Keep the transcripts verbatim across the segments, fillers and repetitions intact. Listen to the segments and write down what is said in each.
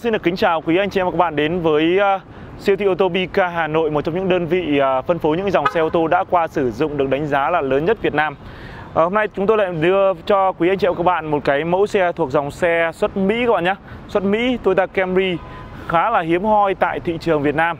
Xin được kính chào quý anh chị em và các bạn đến với siêu thị ô tô Pica Hà Nội, một trong những đơn vị phân phối những dòng xe ô tô đã qua sử dụng được đánh giá là lớn nhất Việt Nam. À, hôm nay chúng tôi lại đưa cho quý anh chị và các bạn một cái mẫu xe thuộc dòng xe xuất Mỹ các bạn nhé. Xuất Mỹ Toyota Camry khá là hiếm hoi tại thị trường Việt Nam.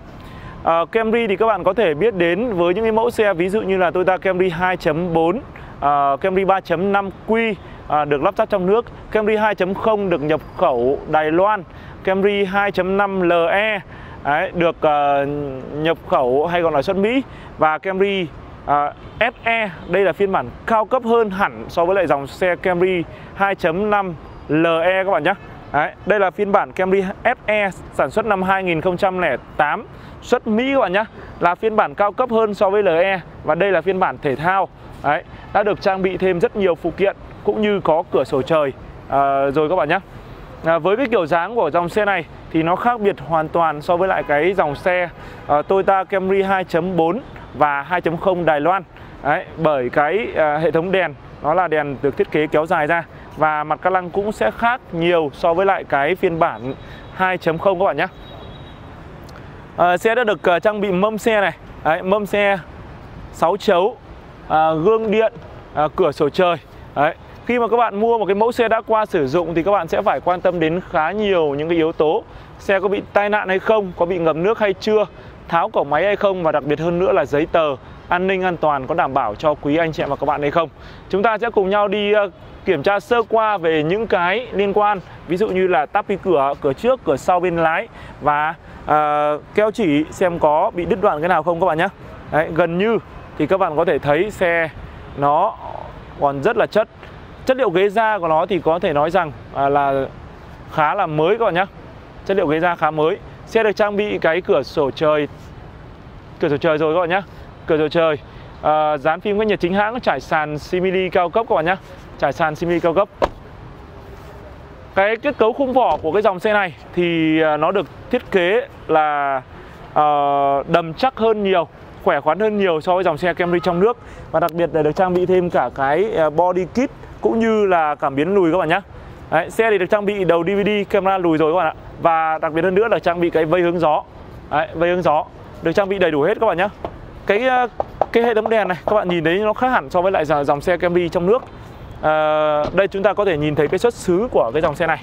À, Camry thì các bạn có thể biết đến với những cái mẫu xe ví dụ như là Toyota Camry hai chấm bốn, à, Camry ba chấm năm Q à, được lắp ráp trong nước, Camry hai chấm không được nhập khẩu Đài Loan, Camry hai chấm năm L E đấy, được à, nhập khẩu hay còn là xuất Mỹ, và Camry à, S E đây là phiên bản cao cấp hơn hẳn so với lại dòng xe Camry hai chấm năm L E các bạn nhé. Đấy, đây là phiên bản Camry S E sản xuất năm hai nghìn không trăm lẻ tám xuất Mỹ các bạn nhé, là phiên bản cao cấp hơn so với L E, và đây là phiên bản thể thao. Đấy, đã được trang bị thêm rất nhiều phụ kiện cũng như có cửa sổ trời à, rồi các bạn nhé. À, với cái kiểu dáng của dòng xe này thì nó khác biệt hoàn toàn so với lại cái dòng xe à, Toyota Camry hai chấm bốn và hai chấm không Đài Loan. Đấy, bởi cái à, hệ thống đèn nó là đèn được thiết kế kéo dài ra, và mặt ca lăng cũng sẽ khác nhiều so với lại cái phiên bản hai chấm không các bạn nhé. à, Xe đã được uh, trang bị mâm xe này. Đấy, mâm xe sáu chấu, uh, gương điện, uh, cửa sổ trời. Đấy, khi mà các bạn mua một cái mẫu xe đã qua sử dụng thì các bạn sẽ phải quan tâm đến khá nhiều những cái yếu tố. Xe có bị tai nạn hay không, có bị ngập nước hay chưa, tháo cổng máy hay không, và đặc biệt hơn nữa là giấy tờ, an ninh an toàn có đảm bảo cho quý anh chị em và các bạn hay không. Chúng ta sẽ cùng nhau đi uh, kiểm tra sơ qua về những cái liên quan, ví dụ như là tắp bi cửa, cửa trước, cửa sau bên lái, và uh, keo chỉ xem có bị đứt đoạn cái nào không các bạn nhé. Đấy, gần như thì các bạn có thể thấy xe nó còn rất là chất. Chất liệu ghế da của nó thì có thể nói rằng uh, là khá là mới các bạn nhé. Chất liệu ghế da khá mới. Xe được trang bị cái cửa sổ trời, cửa sổ trời rồi các bạn nhé. Cửa sổ trời, uh, dán phim cách nhiệt chính hãng, trải sàn simili cao cấp các bạn nhé. Trải sàn simili cao cấp. Cái kết cấu khung vỏ của cái dòng xe này thì nó được thiết kế là uh, đầm chắc hơn nhiều, khỏe khoắn hơn nhiều so với dòng xe Camry trong nước, và đặc biệt là được trang bị thêm cả cái body kit cũng như là cảm biến lùi các bạn nhé. Đấy, xe thì được trang bị đầu đê vê đê, camera lùi rồi các bạn ạ, và đặc biệt hơn nữa là trang bị cái vây hướng gió. Đấy, vây hướng gió được trang bị đầy đủ hết các bạn nhé. Cái cái hệ thống đèn này các bạn nhìn thấy nó khác hẳn so với lại dòng xe Camry trong nước. À, đây chúng ta có thể nhìn thấy cái xuất xứ của cái dòng xe này.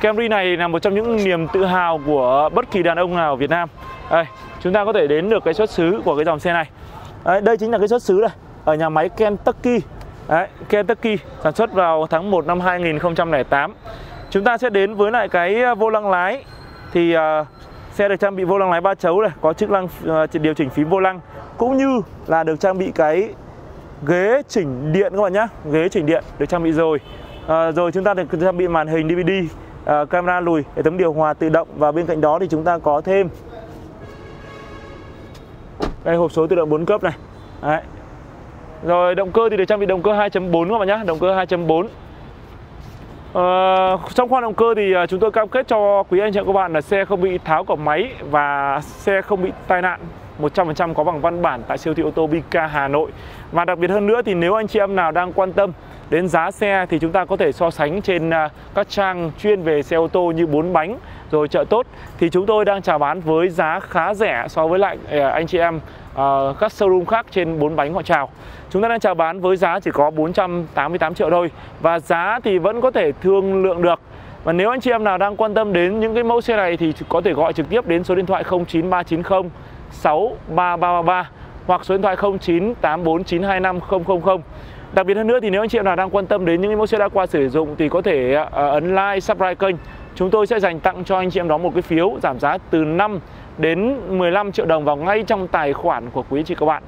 Camry này là một trong những niềm tự hào của bất kỳ đàn ông nào ở Việt Nam. Đây, chúng ta có thể đến được cái xuất xứ của cái dòng xe này. Đấy, đây chính là cái xuất xứ này, ở nhà máy Kentucky. Đấy, Kentucky sản xuất vào tháng một năm hai nghìn không trăm lẻ tám. Chúng ta sẽ đến với lại cái vô lăng lái. Thì uh, xe được trang bị vô lăng lái ba chấu này, có chức năng uh, điều chỉnh phím vô lăng, cũng như là được trang bị cái ghế chỉnh điện các bạn nhé. Ghế chỉnh điện được trang bị rồi. à, Rồi chúng ta được trang bị màn hình đê vê đê, à, camera lùi, hệ thống điều hòa tự động. Và bên cạnh đó thì chúng ta có thêm đây, hộp số tự động bốn cấp này. Đấy. Rồi động cơ thì được trang bị động cơ hai chấm bốn các bạn nhé. Động cơ hai chấm bốn. à, Trong khoang động cơ thì chúng tôi cam kết cho quý anh chị các bạn là xe không bị tháo cổng máy và xe không bị tai nạn, một trăm phần trăm có bằng văn bản tại siêu thị ô tô Pica Hà Nội. Và đặc biệt hơn nữa thì nếu anh chị em nào đang quan tâm đến giá xe thì chúng ta có thể so sánh trên các trang chuyên về xe ô tô như bốn bánh rồi chợ tốt, thì chúng tôi đang chào bán với giá khá rẻ so với lại anh chị em các showroom khác trên bốn bánh họ chào. Chúng ta đang chào bán với giá chỉ có bốn trăm tám mươi tám triệu thôi, và giá thì vẫn có thể thương lượng được. Và nếu anh chị em nào đang quan tâm đến những cái mẫu xe này thì có thể gọi trực tiếp đến số điện thoại không chín ba chín không sáu ba ba ba ba hoặc số điện thoại không chín tám bốn chín hai năm không không không. Đặc biệt hơn nữa thì nếu anh chị em nào đang quan tâm đến những mẫu xe đã qua sử dụng thì có thể ấn like, subscribe kênh. Chúng tôi sẽ dành tặng cho anh chị em đó một cái phiếu giảm giá từ năm đến mười lăm triệu đồng vào ngay trong tài khoản của quý chị các bạn.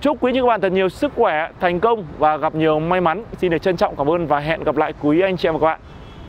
Chúc quý chị các bạn thật nhiều sức khỏe, thành công và gặp nhiều may mắn. Xin được trân trọng cảm ơn và hẹn gặp lại quý anh chị em và các bạn.